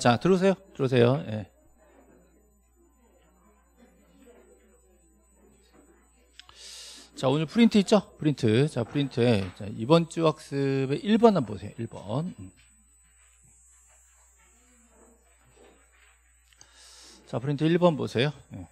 자, 들어오세요. 들어오세요. 예. 자, 오늘 프린트 있죠? 프린트. 자, 프린트에 자, 이번 주 학습의 1번 한번 보세요. 1번. 자, 프린트 1번 보세요. 예.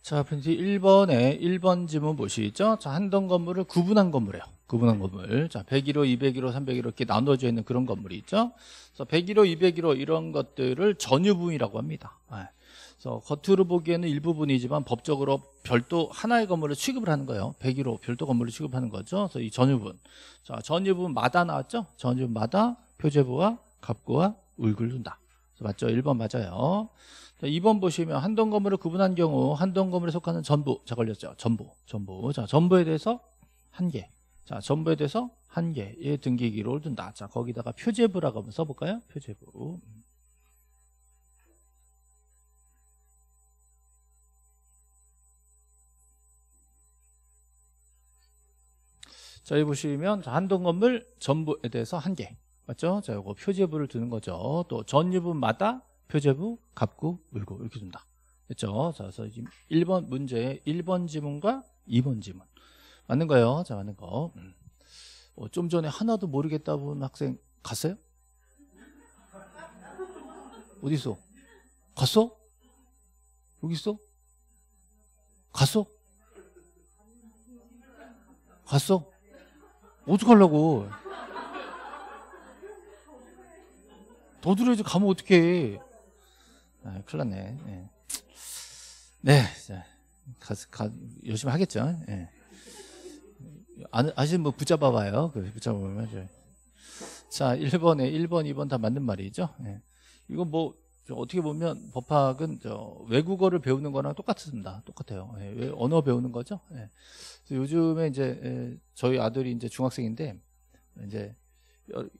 자, 프린트 1번에 1번 지문 보시죠? 자, 한 동 건물을 구분한 건물이에요. 구분한 건물. 자, 101호, 201호, 301호 이렇게 나눠져 있는 그런 건물이 있죠? 그래서 101호, 201호 이런 것들을 전유분이라고 합니다. 예. 그래서 겉으로 보기에는 일부분이지만 법적으로 별도 하나의 건물을 취급을 하는 거예요. 101호 별도 건물을 취급하는 거죠. 그래서 이 전유분. 자, 전유분마다 나왔죠? 전유분마다 표제부와 갑구와 을을 둔다. 맞죠? 1번 맞아요. 자, 2번 보시면 한동 건물을 구분한 경우 한동 건물에 속하는 전부. 자, 걸렸죠? 전부. 자, 전부에 대해서 한 개. 자, 전부에 대해서 한 개의 등기 기록을 둔다. 자, 거기다가 표제부라고 한번 써볼까요? 표제부. 자, 여기 보시면 한동 건물 전부에 대해서 한 개. 맞죠? 자, 요거 표제부를 두는 거죠. 또 전유분마다 표제부, 갑구, 을구 이렇게 둔다. 됐죠? 자, 그래서 지금 1번 문제 1번 지문과 2번 지문. 맞는 거예요. 자, 맞는 거. 좀 전에 하나도 모르겠다 본 학생 갔어요? 어디 있어? 갔어? 여기 있어? 갔어? 갔어? 어떡하려고? 더들어야지 가면 어떡해. 아, 큰일 났네. 예. 네. 자, 열심히 하겠죠. 예. 아시는 분 붙잡아봐요. 붙잡아보면. 자, 1번에 1번, 2번 다 맞는 말이죠. 예. 이거 뭐, 어떻게 보면 법학은 외국어를 배우는 거랑 똑같습니다. 똑같아요. 예, 언어 배우는 거죠. 예. 그래서 요즘에 이제 저희 아들이 이제 중학생인데 이제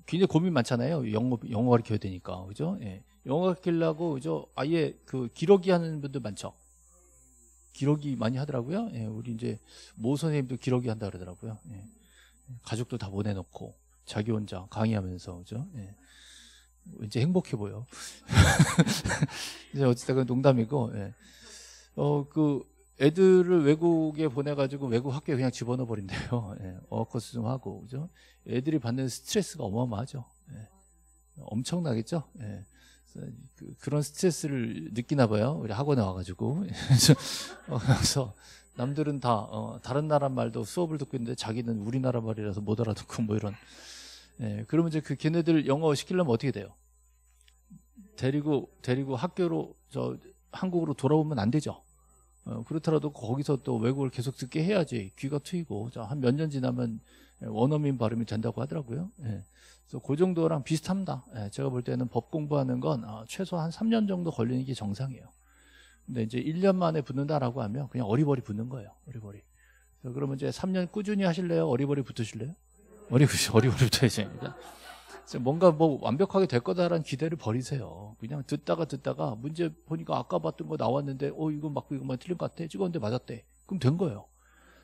굉장히 고민 많잖아요. 영어 가르쳐야 되니까, 그죠? 예. 영어 가르치려고 그죠? 아예 그 기러기 하는 분들 많죠. 기러기 많이 하더라고요. 예, 우리 이제 모 선생님도 기러기 한다 그러더라고요. 예. 가족도 다 보내놓고 자기 혼자 강의하면서, 그죠? 예. 이제 행복해 보여. 이제 어쨌든 농담이고, 예. 애들을 외국에 보내가지고 외국 학교에 그냥 집어넣어 버린대요. 예. 어학커스 좀 하고, 그죠? 애들이 받는 스트레스가 어마어마하죠. 예. 엄청나겠죠? 예. 그런 스트레스를 느끼나 봐요. 우리 학원에 와가지고. 그래서 남들은 다, 다른 나라 말도 수업을 듣고 있는데 자기는 우리나라 말이라서 못 알아듣고 뭐 이런. 예, 그러면 이제 그 걔네들 영어 시키려면 어떻게 돼요? 데리고 학교로 한국으로 돌아오면 안 되죠. 그렇더라도 거기서 또 외국어를 계속 듣게 해야지 귀가 트이고 한 몇 년 지나면 원어민 발음이 된다고 하더라고요. 예, 그래서 그 정도랑 비슷합니다. 예, 제가 볼 때는 법 공부하는 건 최소 한 3년 정도 걸리는 게 정상이에요. 근데 이제 1년 만에 붙는다라고 하면 그냥 어리버리 붙는 거예요. 어리버리. 그래서 그러면 이제 3년 꾸준히 하실래요? 어리버리 붙으실래요? 어리버리부터 해야 됩니다. 뭔가 뭐 완벽하게 될 거다라는 기대를 버리세요. 그냥 듣다가 문제 보니까 아까 봤던 거 나왔는데 이거 맞고 이거만 틀린 것 같아. 찍었는데 맞았대. 그럼 된 거예요.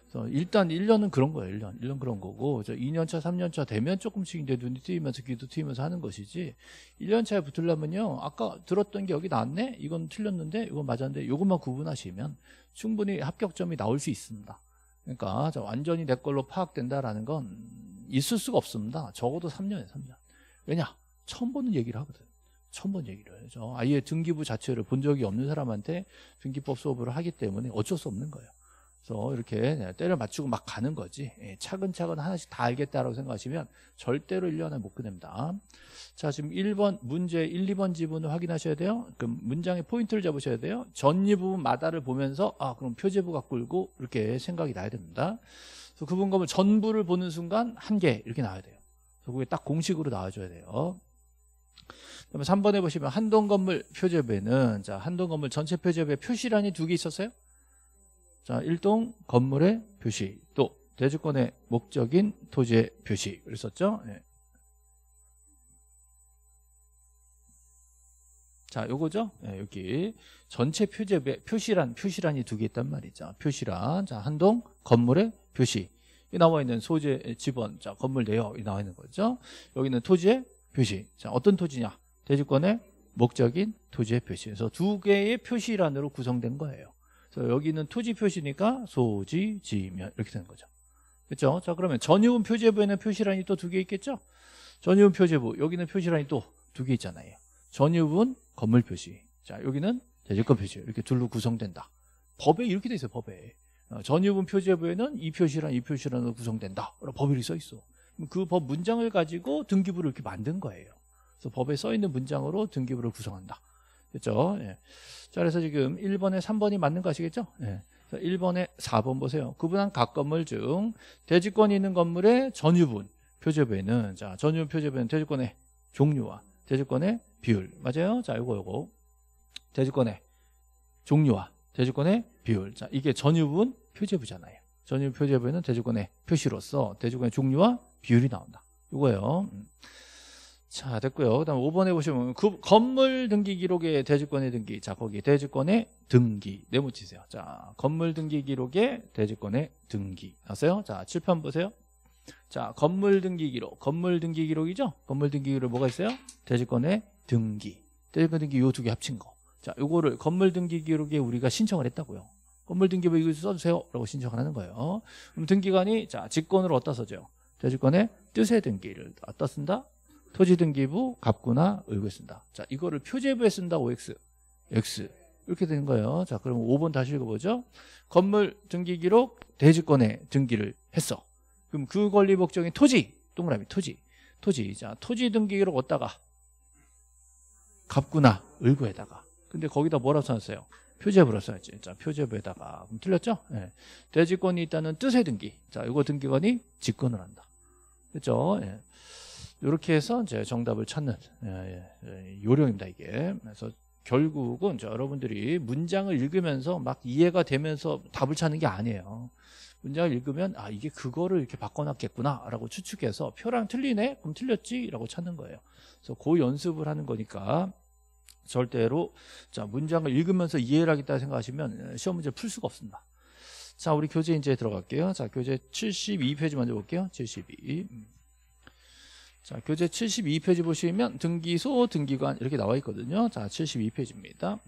그래서 일단 1년은 그런 거예요. 1년 그런 거고 2년차, 3년차 되면 조금씩 이제 눈이 트이면서 귀도 트이면서 하는 것이지 1년차에 붙으려면요. 아까 들었던 게 여기 나왔네? 이건 틀렸는데? 이건 맞았는데? 이것만 구분하시면 충분히 합격점이 나올 수 있습니다. 그러니까 완전히 내 걸로 파악된다라는 건 있을 수가 없습니다. 적어도 3년에 3년. 왜냐? 처음 보는 얘기를 하거든. 처음 보는 얘기를 해요. 아예 등기부 자체를 본 적이 없는 사람한테 등기법 수업을 하기 때문에 어쩔 수 없는 거예요. 그래서 이렇게 때려 맞추고 막 가는 거지. 차근차근 하나씩 다 알겠다라고 생각하시면 절대로 1년에 못 끝냅니다. 자, 지금 1번 문제 1, 2번 지문을 확인하셔야 돼요. 그럼 문장의 포인트를 잡으셔야 돼요. 전유부분마다를 보면서 그럼 표제부 갖고 울고 이렇게 생각이 나야 됩니다. 그래서 그 분검을 전부를 보는 순간 한 개 이렇게 나와야 돼요. 그게 딱 공식으로 나와줘야 돼요. 그다음에 3번에 보시면 한동 건물 표제부에는 자, 한동 건물 전체 표제부에 표시란이 2개 있었어요. 자, 1동 건물의 표시, 또 대주권의 목적인 토지의 표시 그랬었죠. 예. 자, 요거죠. 예, 여기 전체 표제부에 표시란이 2개 있단 말이죠. 표시란, 자, 한동 건물의 표시. 나와 있는 소재 지번, 자 건물 내역이 나와 있는 거죠. 여기는 토지의 표시. 자 어떤 토지냐? 대지권의 목적인 토지의 표시. 그래서 두 개의 표시란으로 구성된 거예요. 그래서 여기는 토지 표시니까 소지, 지면 이렇게 되는 거죠. 그렇죠? 자 그러면 전유분 표제부에는 표시란이 또 두 개 있겠죠? 전유분 표제부 여기는 표시란이 또 두 개 있잖아요. 전유분 건물 표시. 자 여기는 대지권 표시. 이렇게 둘로 구성된다. 법에 이렇게 돼 있어요. 법에. 전유분 표제부에는 이 표시란, 이 표시란으로 구성된다. 법이 이렇게 써 있어. 그 법 문장을 가지고 등기부를 이렇게 만든 거예요. 그래서 법에 써 있는 문장으로 등기부를 구성한다. 그렇죠? 예. 자, 그래서 지금 1번에 3번이 맞는 거 아시겠죠? 예. 1번에 4번 보세요. 구분한 각 건물 중 대지권이 있는 건물의 전유분 표제부에는, 자, 전유분 표제부에는 대지권의 종류와 대지권의 비율. 맞아요? 자, 요거. 대지권의 종류와 대지권의 비율. 자, 이게 전유분 표제부잖아요. 전유분 표제부에는 대지권의 표시로서 대지권의 종류와 비율이 나온다. 이거예요. 자, 됐고요. 그다음 5번에 보시면 그 건물 등기 기록에 대지권의 등기. 자, 거기 대지권의 등기 네모치세요. 자, 건물 등기 기록에 대지권의 등기 나왔어요. 자, 7편 보세요. 자, 건물 등기 기록. 건물 등기 기록이죠? 건물 등기 기록 뭐가 있어요? 대지권의 등기. 대지권 등기 요 두 개 합친 거. 자, 요거를 건물 등기 기록에 우리가 신청을 했다고요. 건물 등기부 이거 써주세요. 라고 신청을 하는 거예요. 그럼 등기관이, 자, 직권으로 어디다 써줘요? 대지권의 뜻의 등기를 어디다 쓴다? 토지 등기부, 갑구나, 을구에 쓴다. 자, 이거를 표제부에 쓴다. OX, X. 이렇게 되는 거예요. 자, 그럼 5번 다시 읽어보죠. 건물 등기 기록, 대지권의 등기를 했어. 그럼 그 권리 목적인 토지, 동그라미, 토지. 토지. 자, 토지 등기 기록 어디다가? 갑구나, 을구에다가. 근데 거기다 뭐라고 써놨어요? 표제부로 써놨지. 자, 표제부에다가. 그럼 틀렸죠? 예. 대지권이 있다는 뜻의 등기. 자, 이거 등기관이 직권을 한다. 그렇죠? 예. 이렇게 해서 이제 정답을 찾는 요령입니다, 이게. 그래서 결국은 여러분들이 문장을 읽으면서 막 이해가 되면서 답을 찾는 게 아니에요. 문장을 읽으면 아, 이게 그거를 이렇게 바꿔놨겠구나라고 추측해서 표랑 틀리네? 그럼 틀렸지라고 찾는 거예요. 그래서 그 연습을 하는 거니까. 절대로 자 문장을 읽으면서 이해를 하겠다 생각하시면 시험 문제 풀 수가 없습니다. 자, 우리 교재 이제 들어갈게요. 자, 교재 72페이지 먼저 볼게요. 72. 자, 교재 72페이지 보시면 등기소, 등기관 이렇게 나와 있거든요. 자, 72페이지입니다.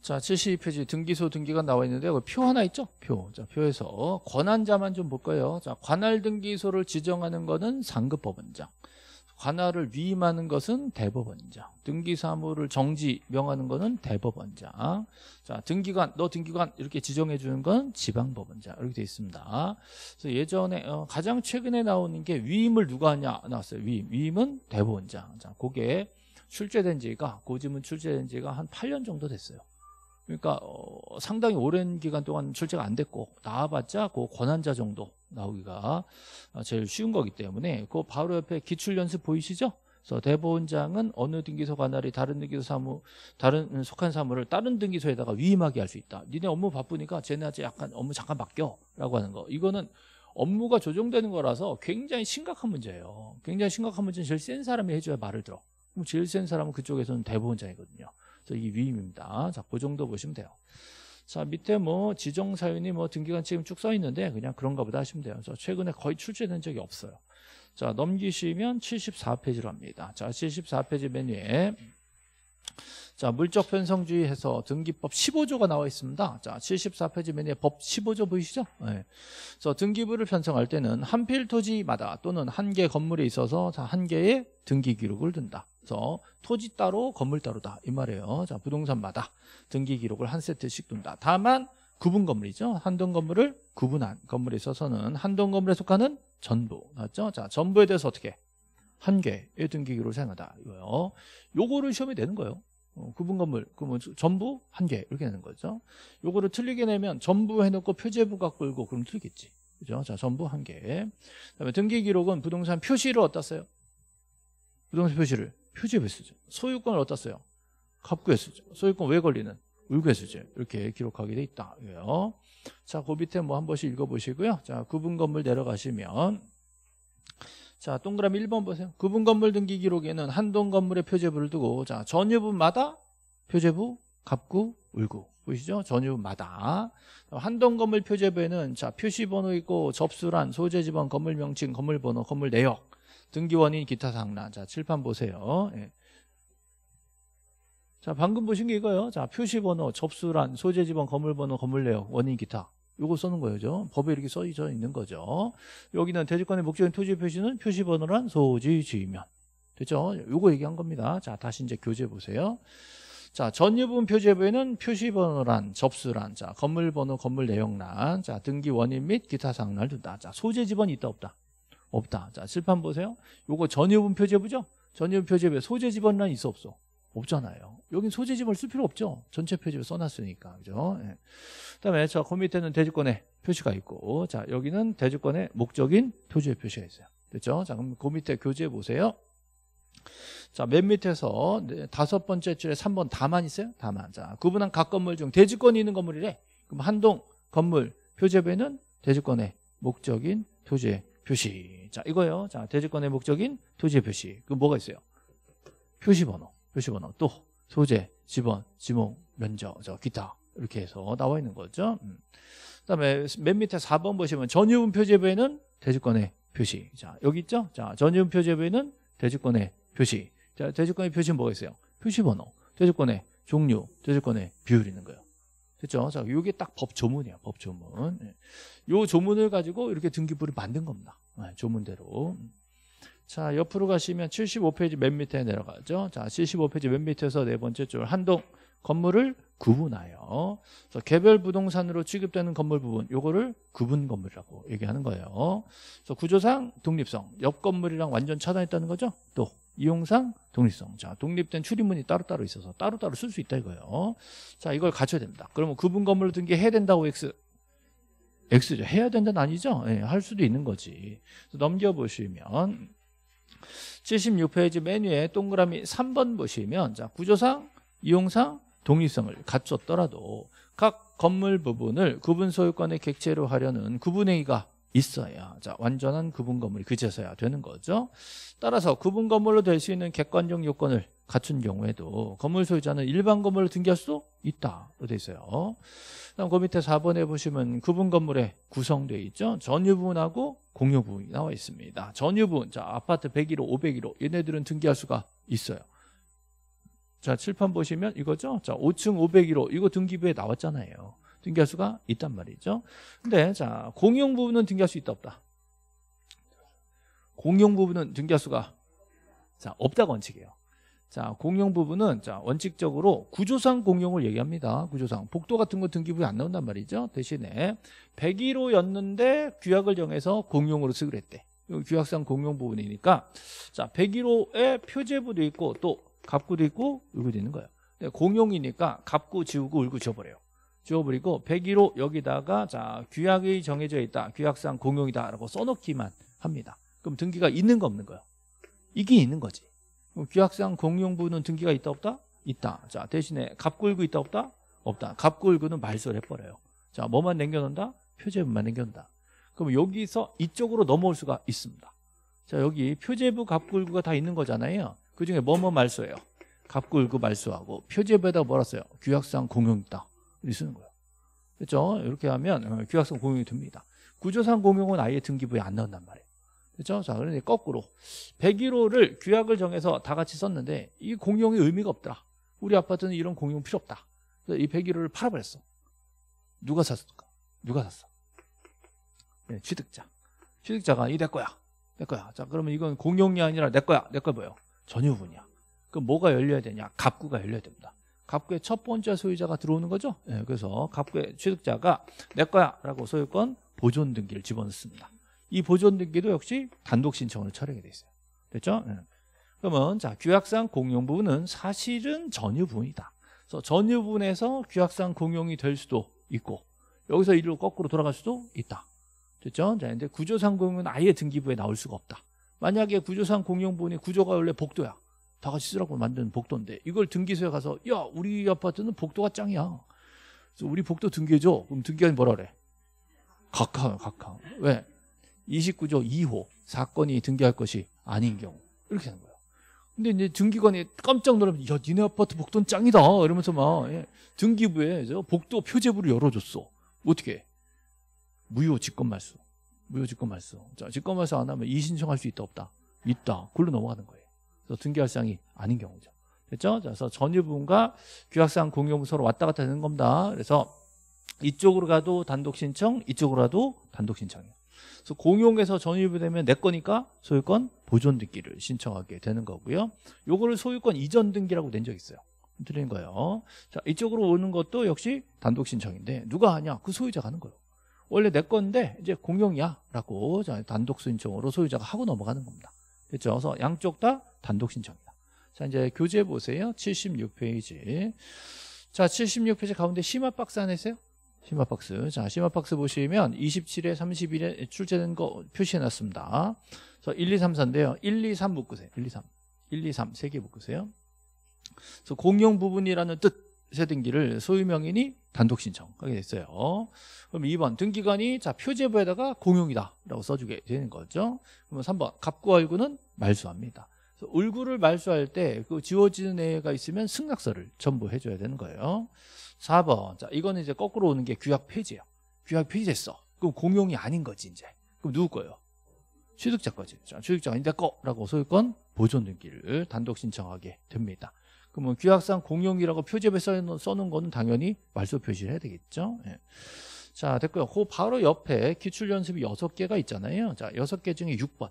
자, 72페이지 등기소 등기관 나와 있는데 표 하나 있죠? 표. 자, 표에서 권한자만 좀 볼 거예요. 자, 관할 등기소를 지정하는 것은 상급법원장, 관할을 위임하는 것은 대법원장, 등기 사무를 정지 명하는 것은 대법원장. 자, 등기관, 너 등기관 이렇게 지정해 주는 건 지방법원장 이렇게 돼 있습니다. 그래서 예전에 가장 최근에 나오는 게 위임을 누가 하냐 나왔어요. 위임은 대법원장. 자, 그게 출제된 지가 고지문 출제된 지가 한 8년 정도 됐어요. 그러니까 상당히 오랜 기간 동안 출제가 안 됐고 나와봤자 그 권한자 정도 나오기가 제일 쉬운 거기 때문에 그 바로 옆에 기출연습 보이시죠? 그래서 대법원장은 어느 등기소 관할이 다른 등기소 사무, 다른 속한 사무를 다른 등기소에다가 위임하게 할 수 있다. 니네 업무 바쁘니까 쟤네한테 약간 업무 잠깐 맡겨라고 하는 거. 이거는 업무가 조정되는 거라서 굉장히 심각한 문제예요. 굉장히 심각한 문제는 제일 센 사람이 해줘야 말을 들어. 그럼 제일 센 사람은 그쪽에서는 대법원장이거든요. 이게 위임입니다. 자, 그 정도 보시면 돼요. 자, 밑에 뭐 지정 사유니 뭐 등기관 책임 쭉 써 있는데 그냥 그런가 보다 하시면 돼요. 저 최근에 거의 출제된 적이 없어요. 자, 넘기시면 74페이지로 합니다. 자, 74페이지 메뉴에 자, 물적 편성주의해서 등기법 15조가 나와 있습니다. 자, 74페이지 메뉴에 법 15조 보이시죠? 네. 그래서 등기부를 편성할 때는 한 필 토지마다 또는 한 개 건물에 있어서 한 개의 등기 기록을 둔다. 그래서 토지 따로 건물 따로다 이 말이에요. 자, 부동산마다 등기 기록을 한 세트씩 둔다. 다만 구분 건물이죠. 한동 건물을 구분한 건물에 있어서는 한동 건물에 속하는 전부 맞죠? 자, 전부에 대해서 어떻게 한 개의 등기 기록을 사용하다 이거요. 요거를 시험에 내는 거예요. 구분 건물 그러면 전부 한 개 이렇게 내는 거죠. 요거를 틀리게 내면 전부 해놓고 표제부 갖고 일고 그럼 틀리겠지. 그죠? 자, 전부 한 개. 그다음에 등기 기록은 부동산 표시를 어디다 써요? 부동산 표시를 표제부에 쓰죠. 소유권을 어디다 써요? 갑구에 쓰죠. 소유권 왜 걸리는? 을구에 쓰죠. 이렇게 기록하게 돼 있다. 이거요. 자, 그 밑에 뭐 한 번씩 읽어보시고요. 자, 구분 건물 내려가시면 자, 동그라미 1번 보세요. 구분 건물 등기 기록에는 한동 건물의 표제부를 두고 자, 전유분마다 표제부 갑구, 을구. 보이시죠? 전유마다. 한동 건물 표제부에는 자, 표시번호 있고 접수란, 소재지번, 건물 명칭, 건물 번호, 건물 내역, 등기원인, 기타 상란. 자, 칠판 보세요. 예. 자, 방금 보신 게 이거예요. 자, 표시번호, 접수란, 소재지번, 건물 번호, 건물 내역, 원인, 기타. 요거 쓰는 거죠. 법에 이렇게 써져 있는 거죠. 여기는 대지권의 목적인 토지 표시는 표시번호란 소지지면. 됐죠? 요거 얘기한 겁니다. 자, 다시 이제 교재 보세요. 자, 전유분 표제부에는 표시번호란, 접수란, 자, 건물번호, 건물 내용란, 자, 등기 원인 및 기타 사항란을 둔다. 자, 소재지번이 있다, 없다? 없다. 자, 칠판 보세요. 요거 전유분 표제부죠? 전유분 표제부에 소재지번란 있어, 없어? 없잖아요. 여긴 소재지번을 쓸 필요 없죠. 전체 표지에 써놨으니까. 그죠? 예. 그다음에 저 그 밑에는 대지권의 표시가 있고, 자 여기는 대지권의 목적인 토지의 표시가 있어요. 됐죠? 자 그럼 그 밑에 교재 보세요. 자 맨 밑에서 네, 다섯 번째 줄에 3번 다만 있어요. 다만. 자 구분한 각 건물 중 대지권이 있는 건물이래. 그럼 한동 건물 표제부에는 대지권의 목적인 토지의 표시. 자 이거요. 자 대지권의 목적인 토지의 표시. 그 뭐가 있어요? 표시번호. 표시번호 또 소재, 지번, 지목, 면적, 저 기타 이렇게 해서 나와 있는 거죠. 그다음에 맨 밑에 4번 보시면 전유분 표제부에는 대지권의 표시. 자 여기 있죠. 자 전유분 표제부에는 대지권의 표시. 자 대지권의 표시는 뭐가 있어요? 표시번호, 대지권의 종류, 대지권의 비율이 있는 거예요. 됐죠? 자 이게 딱 법조문이야. 법조문. 요 조문을 가지고 이렇게 등기부를 만든 겁니다. 조문대로. 자 옆으로 가시면 75페이지 맨 밑에 내려가죠. 자 75페이지 맨 밑에서 네 번째 줄 한동 건물을 구분하여 그래서 개별 부동산으로 취급되는 건물 부분 요거를 구분 건물이라고 얘기하는 거예요. 그래서 구조상 독립성 옆 건물이랑 완전 차단했다는 거죠. 또 이용상 독립성 자 독립된 출입문이 따로따로 있어서 따로따로 쓸 수 있다 이거예요. 자 이걸 갖춰야 됩니다. 그러면 구분 건물로 등기해야 된다고 X죠. 해야 된다는 아니죠. 예, 할 수도 있는 거지. 넘겨보시면 76페이지 맨 위에 동그라미 3번 보시면 자 구조상, 이용상, 독립성을 갖췄더라도 각 건물 부분을 구분 소유권의 객체로 하려는 구분행위가 있어야 자 완전한 구분 건물이 그제서야 되는 거죠. 따라서 구분 건물로 될 수 있는 객관적 요건을 갖춘 경우에도 건물 소유자는 일반 건물로 등기할 수도 있다로 돼 있어요. 그다음 그 밑에 4번에 보시면 구분 건물에 구성돼 있죠. 전유분하고 공유분이 나와 있습니다. 전유분, 자 아파트 101호, 501호 얘네들은 등기할 수가 있어요. 자 칠판 보시면 이거죠. 자 5층 501호 이거 등기부에 나왔잖아요. 등기할 수가 있단 말이죠. 근데 자 공용 부분은 등기할 수 있다 없다? 공용 부분은 등기할 수가 자 없다고 원칙이에요. 자 공용 부분은 자 원칙적으로 구조상 공용을 얘기합니다. 구조상 복도 같은 거 등기부에 안 나온단 말이죠. 대신에 101호였는데 규약을 정해서 공용으로 쓰기로 했대. 규약상 공용 부분이니까 자 101호에 표제부도 있고 또 갑구도 있고 을구도 있는 거예요. 근데 공용이니까 갑구 지우고 을구 지워버려요. 지워버리고 101호 여기다가 자 규약이 정해져 있다. 규약상 공용이다라고 써놓기만 합니다. 그럼 등기가 있는 거 없는 거예요? 있긴 있는 거지. 규약상 공용부는 등기가 있다 없다? 있다. 자 대신에 갑구을구 있다 없다? 없다. 갑구을구는 말소를 해버려요. 자 뭐만 남겨놓는다? 표제부만 남겨놓는다. 그럼 여기서 이쪽으로 넘어올 수가 있습니다. 자 여기 표제부 갑구을구가 다 있는 거잖아요. 그중에 뭐뭐 말소예요. 갑구을구 말소하고 표제부에다 뭐라 써요? 규약상 공용 있다. 이렇게 쓰는 거예요. 그렇죠? 이렇게 하면 규약상 공용이 됩니다. 구조상 공용은 아예 등기부에 안 나온단 말이에요. 그렇죠? 자, 그런데 거꾸로 101호를 규약을 정해서 다 같이 썼는데 이 공용이 의미가 없더라. 우리 아파트는 이런 공용 필요 없다. 그래서 이 101호를 팔아버렸어. 누가 샀을까? 누가 샀어? 네, 취득자. 취득자가 이 내 거야. 내 거야. 자, 그러면 이건 공용이 아니라 내 거야. 내 거 뭐예요? 전유분이야. 그럼 뭐가 열려야 되냐? 갑구가 열려야 됩니다. 갑구의 첫 번째 소유자가 들어오는 거죠. 네, 그래서 갑구의 취득자가 내 거야라고 소유권 보존 등기를 집어넣습니다. 이 보존 등기도 역시 단독 신청으로 처리하게 돼 있어요. 됐죠? 네. 그러면 자 규약상 공용 부분은 사실은 전유분이다. 그래서 전유분에서 규약상 공용이 될 수도 있고 여기서 이리로 거꾸로 돌아갈 수도 있다. 됐죠? 자, 근데 구조상 공용은 아예 등기부에 나올 수가 없다. 만약에 구조상 공용 부분이 구조가 원래 복도야. 다 같이 쓰라고 만든 복도인데 이걸 등기소에 가서 야 우리 아파트는 복도가 짱이야. 그래서 우리 복도 등기해줘. 그럼 등기관이 뭐라 그래? 각하요. 왜? 29조 2호 사건이 등기할 것이 아닌 경우 이렇게 되는 거예요. 근데 이제 등기관이 깜짝 놀라면, 야, 니네 아파트 복돈 짱이다 이러면서 막 등기부에 복도 표제부를 열어줬어. 어떻게 해? 무효 직권말소. 무효 직권말소. 자, 직권말소 안 하면 이의신청할 수 있다 없다? 있다. 그걸로 넘어가는 거예요. 그래서 등기할 사항이 아닌 경우죠. 됐죠? 자, 그래서 전유분과 규약사항 공유분 서로 왔다 갔다 되는 겁니다. 그래서 이쪽으로 가도 단독신청, 이쪽으로 가도 단독신청이에요. 그래서 공용에서 전유부 되면 내 거니까 소유권 보존 등기를 신청하게 되는 거고요. 요거를 소유권 이전 등기라고 낸 적이 있어요. 드리는 거예요. 자, 이쪽으로 오는 것도 역시 단독신청인데 누가 하냐? 그 소유자가 하는 거예요. 원래 내 건데 이제 공용이야 라고 단독신청으로 소유자가 하고 넘어가는 겁니다. 됐죠? 그래서 양쪽 다 단독신청입니다. 자, 이제 교재 보세요. 76페이지. 자, 76페이지 가운데 심화 박스 하나 있어요? 심화 박스. 자, 심화 박스 보시면 27회, 31회 출제된 거 표시해놨습니다. 그래서 1, 2, 3, 4인데요. 1, 2, 3 묶으세요. 1, 2, 3. 1, 2, 3 세 개 묶으세요. 그래서 공용 부분이라는 뜻의 등기를 소유명인이 단독 신청하게 됐어요. 그럼 2번 등기관이 자 표제부에다가 공용이다라고 써주게 되는 거죠. 그럼 3번 갑과 을구는 말소합니다. 을구를 말소할 때 그 지워지는 애가 있으면 승낙서를 첨부해줘야 되는 거예요. 4번. 자, 이거는 이제 거꾸로 오는 게 규약 폐지예요. 규약 폐지됐어. 그럼 공용이 아닌 거지 이제. 그럼 누구 거예요? 취득자 거지. 자, 취득자가 아닌데 거라고 소유권 보존 등기를 단독 신청하게 됩니다. 그러면 규약상 공용이라고 표제부에 써놓은 거는 당연히 말소 표시를 해야 되겠죠. 예. 자, 됐고요. 그 바로 옆에 기출 연습이 6개가 있잖아요. 자, 6개 중에 6번.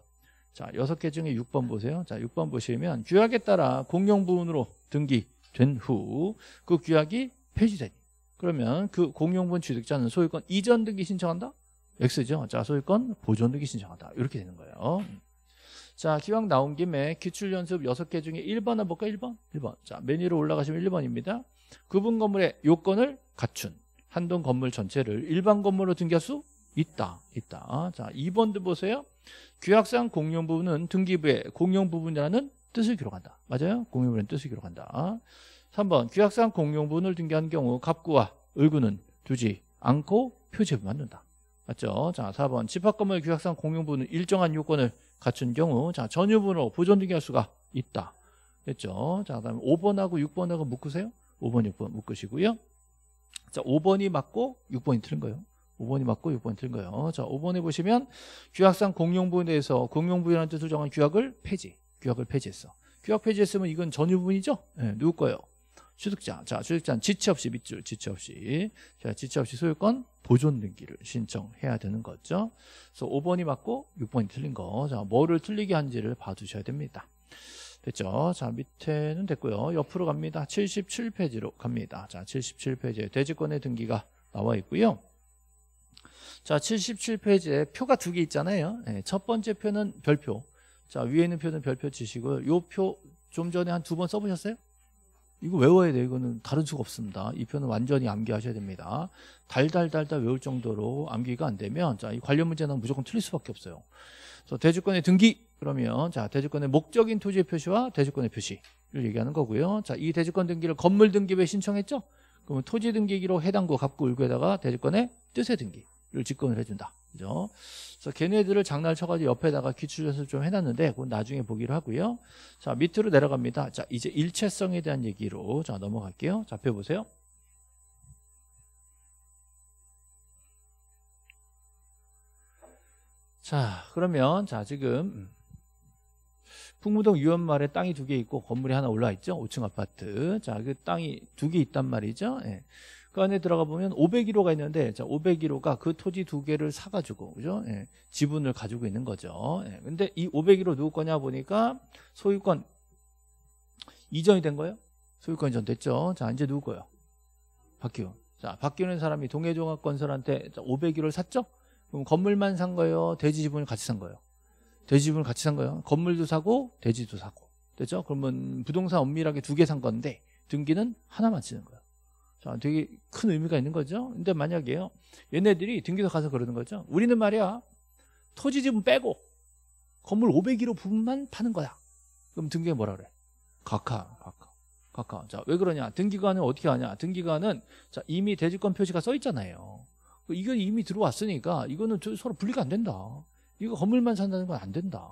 자, 6개 중에 6번 보세요. 자, 6번 보시면 규약에 따라 공용 부분으로 등기된 후 그 규약이 폐지되니 그러면 그 공용분 취득자는 소유권 이전 등기 신청한다? X죠. 자, 소유권 보존 등기 신청한다. 이렇게 되는 거예요. 자, 기왕 나온 김에 기출 연습 6개 중에 1번 해볼까? 1번. 1번. 자, 메뉴로 올라가시면 1번입니다. 구분 건물의 요건을 갖춘 한동 건물 전체를 일반 건물로 등기할 수 있다. 있다. 자, 2번도 보세요. 규약상 공용 부분은 등기부에 공용 부분이라는 뜻을 기록한다. 맞아요? 공용 부분의 뜻을 기록한다. 3번 규약상 공용 부분을 등기한 경우 갑구와 을구는 두지 않고 표제부만 둔다. 맞죠? 자, 4번 집합건물 규약상 공용 부분은 일정한 요건을 갖춘 경우 자, 전유분으로 보존 등기할 수가 있다. 됐죠? 자, 그다음에 5번하고 6번하고 묶으세요. 5번, 6번 묶으시고요. 자, 5번이 맞고 6번이 틀린 거예요. 5번이 맞고 6번이 틀린 거예요. 자, 5번에 보시면 규약상 공용부에 대해서 공용부라는 뜻을 정한 규약을 폐지. 규약을 폐지했어. 규약 폐지했으면 이건 전유분이죠? 네, 누구 거예요? 취득자. 자, 취득자는 지체 없이 밑줄, 지체 없이. 자, 지체 없이 소유권 보존 등기를 신청해야 되는 거죠. 그래서 5번이 맞고 6번이 틀린 거. 자, 뭐를 틀리게 한지를 봐주셔야 됩니다. 됐죠? 자, 밑에는 됐고요. 옆으로 갑니다. 77페이지로 갑니다. 자, 77페이지에 대지권의 등기가 나와 있고요. 자, 77페이지에 표가 2개 있잖아요. 네, 첫 번째 표는 별표. 자, 위에 있는 표는 별표 치시고요. 이 표 좀 전에 한 2번 써보셨어요? 이거 외워야 돼요. 이거는 다른 수가 없습니다. 이 표는 완전히 암기하셔야 됩니다. 달달달달 외울 정도로 암기가 안 되면 자, 이 관련 문제는 무조건 틀릴 수밖에 없어요. 그래서 대지권의 등기 그러면 자, 대지권의 목적인 토지의 표시와 대지권의 표시를 얘기하는 거고요. 자, 이 대지권 등기를 건물 등기부에 신청했죠? 그러면 토지 등기기로 해당 구 갑구 을구에다가 대지권의 뜻의 등기를 직권을 해준다. 그죠? 그래서 걔네들을 장난을 쳐가지고 옆에다가 기출연습 좀 해놨는데 그건 나중에 보기로 하고요. 자, 밑으로 내려갑니다. 자, 이제 일체성에 대한 얘기로 자, 넘어갈게요. 자, 표 보세요. 자, 그러면 자, 지금 풍무동 유원마을에 땅이 2개 있고 건물이 하나 올라와 있죠. 5층 아파트. 자, 그 땅이 2개 있단 말이죠. 예. 그 안에 들어가 보면 501호가 있는데 자, 501호가 그 토지 2개를 사가지고 그죠? 예, 지분을 가지고 있는 거죠. 예, 근데 이 501호 누구 거냐 보니까 소유권 이전이 된 거예요. 소유권 이전 됐죠. 자, 이제 누구 거예요? 박기훈. 자, 박기훈 사람이 동해종합건설한테 501호를 샀죠. 그럼 건물만 산 거예요? 대지 지분을 같이 산 거예요? 대지 지분을 같이 산 거예요. 건물도 사고 대지도 사고. 됐죠? 그러면 부동산 엄밀하게 2개 산 건데 등기는 하나만 치는 거예요. 자, 되게 큰 의미가 있는 거죠. 근데 만약에요, 얘네들이 등기소 가서 그러는 거죠. 우리는 말이야 토지 지분 빼고 건물 501호 부분만 파는 거야. 그럼 등기에 뭐라 그래? 각하. 자, 왜 그러냐? 등기관은 어떻게 하냐? 등기관은 자, 이미 대지권 표시가 써 있잖아요. 이건 이미 들어왔으니까 이거는 서로 분리가 안 된다. 이거 건물만 산다는 건 안 된다.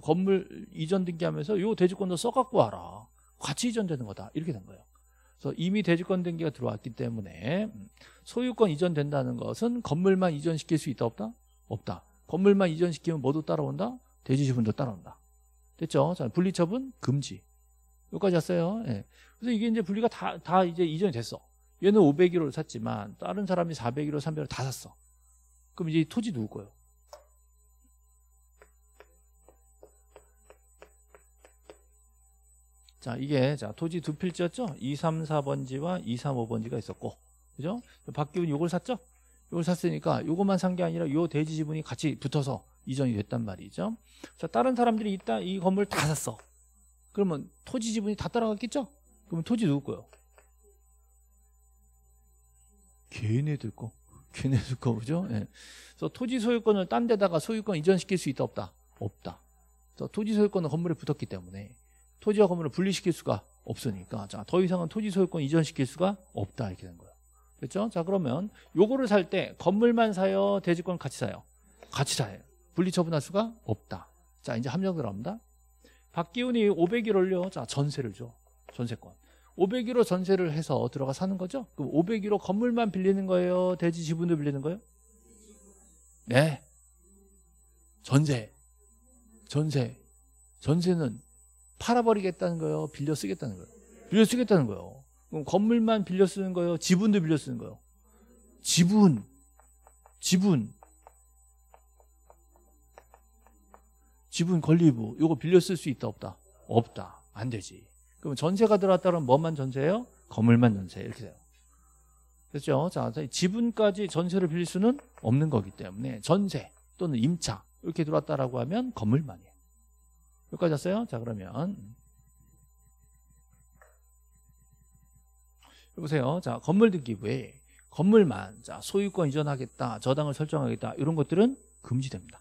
건물 이전 등기하면서 요 대지권도 써갖고 와라. 같이 이전되는 거다. 이렇게 된 거예요. 그래서 이미 대지권 등기가 들어왔기 때문에 소유권 이전된다는 것은 건물만 이전시킬 수 있다 없다? 없다. 건물만 이전시키면 뭐도 따라온다? 대지지분도 따라온다. 됐죠? 자, 분리처분 금지. 여기까지 왔어요. 예. 그래서 이게 이제 분리가 다 이제 이전이 됐어. 얘는 501호를 샀지만 다른 사람이 401호, 301호 다 샀어. 그럼 이제 토지 누구 거예요? 자, 이게 자 토지 두 필지였죠? 234번지와 235번지가 있었고, 그죠? 박기훈 요걸 샀죠? 요걸 샀으니까 요것만 산 게 아니라 요 대지 지분이 같이 붙어서 이전이 됐단 말이죠. 자, 다른 사람들이 있다 이 건물 다 샀어. 그러면 토지 지분이 다 따라갔겠죠? 그러면 토지 누구 거요? 걔네들 거, 걔네들 거, 그죠? 예. 그래서 토지 소유권을 딴 데다가 소유권 이전시킬 수 있다 없다? 없다. 그래서 토지 소유권은 건물에 붙었기 때문에. 토지와 건물을 분리시킬 수가 없으니까 자, 더 이상은 토지 소유권 이전시킬 수가 없다 이렇게 된 거예요. 그렇죠? 자, 그러면 요거를 살 때 건물만 사요, 대지권 같이 사요? 같이 사요. 분리처분할 수가 없다. 자, 이제 함정 들어갑니다. 박기훈이 501호 올려. 자, 전세를 줘. 전세권. 501호 전세를 해서 들어가 사는 거죠? 그럼 501호 건물만 빌리는 거예요, 대지 지분도 빌리는 거예요? 네. 전세는 팔아버리겠다는 거예요, 빌려 쓰겠다는 거예요? 빌려 쓰겠다는 거예요. 그럼 건물만 빌려 쓰는 거예요, 지분도 빌려 쓰는 거예요? 지분 권리부 요거 빌려 쓸 수 있다 없다? 없다. 안 되지. 그럼 전세가 들어왔다 그러면 뭐만 전세예요? 건물만 전세 이렇게 돼요. 됐죠? 자, 지분까지 전세를 빌릴 수는 없는 거기 때문에 전세 또는 임차 이렇게 들어왔다라고 하면 건물만이에요. 여기까지 왔어요? 자, 그러면 보세요. 자, 건물 등기부에 건물만 자, 소유권 이전하겠다, 저당을 설정하겠다 이런 것들은 금지됩니다.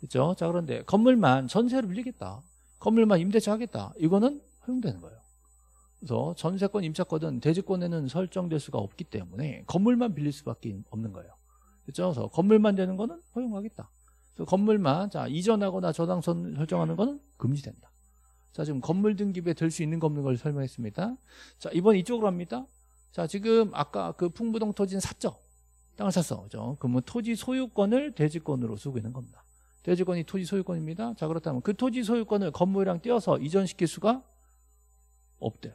그렇죠? 자, 그런데 건물만 전세를 빌리겠다, 건물만 임대차 하겠다 이거는 허용되는 거예요. 그래서 전세권, 임차권은 대지권에는 설정될 수가 없기 때문에 건물만 빌릴 수밖에 없는 거예요. 그렇죠? 그래서 건물만 되는 거는 허용하겠다. 건물만 자, 이전하거나 저당선 설정하는 거는 금지된다. 자, 지금 건물 등기부에 들 수 있는 거 없는 걸 설명했습니다. 자, 이번 이쪽으로 합니다. 자, 지금 아까 그 풍부동 토지는 샀죠? 땅을 샀어. 그죠? 그러면 토지 소유권을 대지권으로 쓰고 있는 겁니다. 대지권이 토지 소유권입니다. 자, 그렇다면 그 토지 소유권을 건물이랑 띄어서 이전시킬 수가 없대요.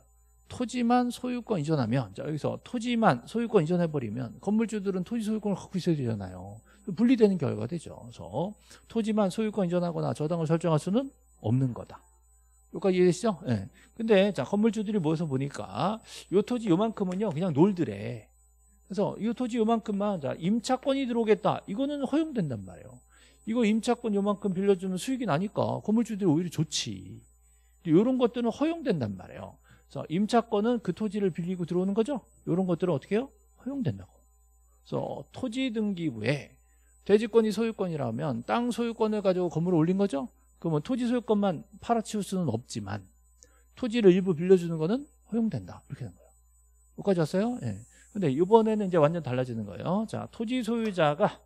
토지만 소유권 이전하면 자, 여기서 토지만 소유권 이전해버리면 건물주들은 토지 소유권을 갖고 있어야 되잖아요. 분리되는 결과가 되죠. 그래서 토지만 소유권 이전하거나 저당을 설정할 수는 없는 거다. 여기까지 이해되시죠? 예. 네. 근데 자, 건물주들이 모여서 보니까 요 토지 요만큼은요 그냥 놀더래. 그래서 요 토지 요만큼만 자, 임차권이 들어오겠다 이거는 허용된단 말이에요. 이거 임차권 요만큼 빌려주는 수익이 나니까 건물주들이 오히려 좋지. 이런 것들은 허용된단 말이에요. 그래서 임차권은 그 토지를 빌리고 들어오는 거죠. 이런 것들은 어떻게 해요? 허용된다고. 그래서 토지 등기부에 대지권이 소유권이라면 땅 소유권을 가지고 건물을 올린 거죠. 그러면 토지 소유권만 팔아치울 수는 없지만 토지를 일부 빌려주는 거는 허용된다. 이렇게 된 거예요. 여기까지 왔어요? 예. 네. 근데 이번에는 이제 완전 달라지는 거예요. 자, 토지 소유자가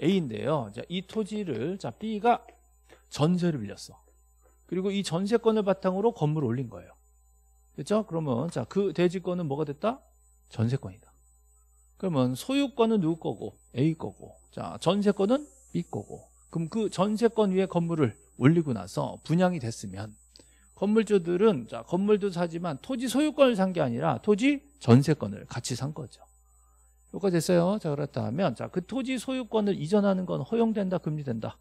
A인데요. 자, 이 토지를 자, B가 전세를 빌렸어. 그리고 이 전세권을 바탕으로 건물을 올린 거예요. 그렇죠? 그러면 자, 그 대지권은 뭐가 됐다? 전세권이다. 그러면 소유권은 누구 거고? A 거고. 자, 전세권은 B 거고. 그럼 그 전세권 위에 건물을 올리고 나서 분양이 됐으면 건물주들은 자, 건물도 사지만 토지 소유권을 산 게 아니라 토지 전세권을 같이 산 거죠. 여기까지 됐어요. 자, 그렇다면 자, 그 토지 소유권을 이전하는 건 허용된다, 금지된다?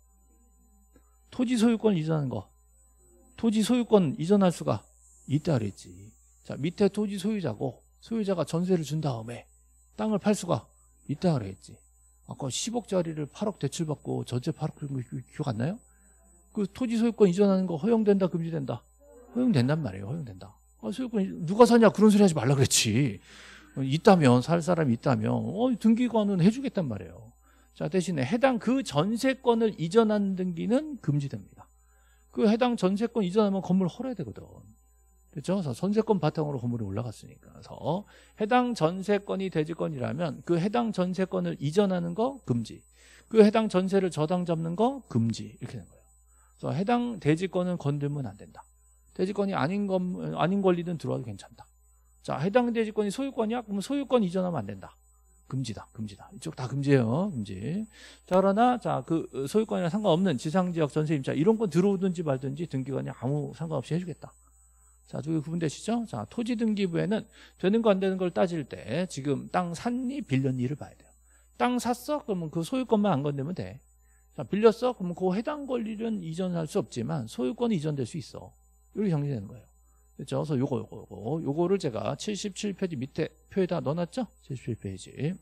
토지 소유권을 이전하는 거. 토지 소유권 이전할 수가 있다 그랬지. 자, 밑에 토지 소유자고 소유자가 전세를 준 다음에 땅을 팔 수가 있다 그랬지. 아까 10억짜리를 8억 대출받고 전세 8억 준 거 기억 안 나요? 그 토지 소유권 이전하는 거 허용된다, 금지된다? 허용된단 말이에요. 허용된다. 아, 소유권 누가 사냐 그런 소리 하지 말라 그랬지. 있다면, 살 사람이 있다면 등기관은 해주겠단 말이에요. 자, 대신에 해당 그 전세권을 이전한 등기는 금지됩니다. 그 해당 전세권 이전하면 건물 헐어야 되거든. 그렇죠? 그래서 전세권 바탕으로 건물이 올라갔으니까. 그래서 해당 전세권이 대지권이라면 그 해당 전세권을 이전하는 거 금지. 그 해당 전세를 저당 잡는 거 금지. 이렇게 된 거예요. 그래서 해당 대지권은 건들면 안 된다. 대지권이 아닌 권리는 들어와도 괜찮다. 자, 해당 대지권이 소유권이야? 그러면 소유권 이전하면 안 된다. 금지다, 금지다. 이쪽 다 금지예요, 금지. 자, 그러나, 자, 그 소유권이랑 상관없는 지상지역 전세임차 이런 건 들어오든지 말든지 등기관이 아무 상관없이 해주겠다. 자, 저기 구분되시죠? 자, 토지 등기부에는 되는 거 안 되는 걸 따질 때 지금 땅 샀니, 빌렸니를 봐야 돼요. 땅 샀어? 그러면 그 소유권만 안 건드리면 돼. 자, 빌렸어? 그러면 그 해당 권리는 이전할 수 없지만 소유권이 이전될 수 있어. 이렇게 정리되는 거예요. 그렇죠? 그래서 요거를 제가 77페이지 밑에 표에다 넣어놨죠? 77페이지.